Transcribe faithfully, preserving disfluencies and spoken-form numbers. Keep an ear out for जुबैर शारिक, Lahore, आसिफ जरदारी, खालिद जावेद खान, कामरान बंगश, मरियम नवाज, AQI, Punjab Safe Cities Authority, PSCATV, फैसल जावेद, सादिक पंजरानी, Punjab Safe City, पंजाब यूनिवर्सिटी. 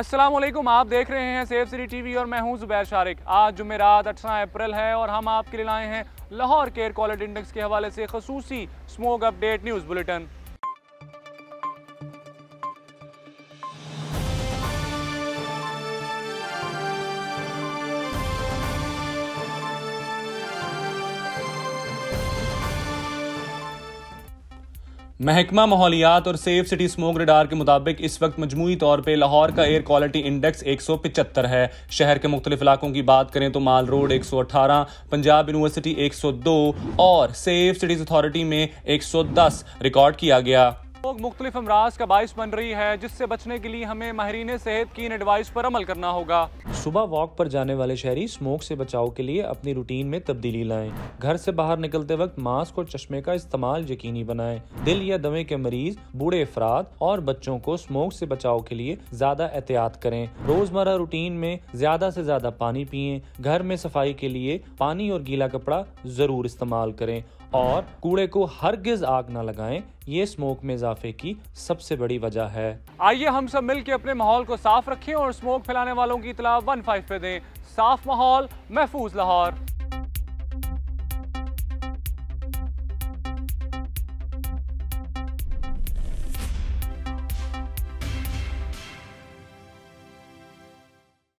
अस्सलाम वालेकुम, आप देख रहे हैं सेफ सिटी टीवी और मैं हूं जुबैर शारिक। आज जुमेरात अठारह अप्रैल है और हम आपके लिए लाए हैं लाहौर के एयर क्वालिटी इंडेक्स के हवाले से खसूसी स्मोक अपडेट न्यूज़ बुलेटिन। महकमा माहौलियात और सेफ सिटी स्मोक रडार के मुताबिक इस वक्त मजमूई तौर पर लाहौर का एयर क्वालिटी इंडेक्स एक सौ पचहत्तर है। शहर के मुख्तलिफ इलाकों की बात करें तो माल रोड एक सौ अठारह, पंजाब यूनिवर्सिटी एक सौ दो और सेफ सिटीज अथॉरिटी में एक सौ दस रिकॉर्ड किया गया। स्मोक मुख्तलिफ अमराज का बायस बन रही है, जिससे बचने के लिए हमें माहरीन सेहत की इन एडवाइस पर अमल करना होगा। सुबह वॉक पर जाने वाले शहरी स्मोक से बचाव के लिए अपनी रूटीन में तब्दीली लाएं। घर से बाहर निकलते वक्त मास्क और चश्मे का इस्तेमाल यकीनी बनाएं। दिल या दमे के मरीज, बूढ़े अफराद और बच्चों को स्मोक से बचाव के लिए ज्यादा एहतियात करें। रोजमर्रा रूटीन में ज्यादा से ज्यादा पानी पिएं। घर में सफाई के लिए पानी और गीला कपड़ा जरूर इस्तेमाल करें और कूड़े को हरगिज आग न लगाएं। ये स्मोक में इजाफे की सबसे बड़ी वजह है। आइए हम सब मिलकर अपने माहौल को साफ रखें और स्मोक फैलाने वालों की इतला वन फाइव पे दें। साफ माहौल, महफूज लाहौर।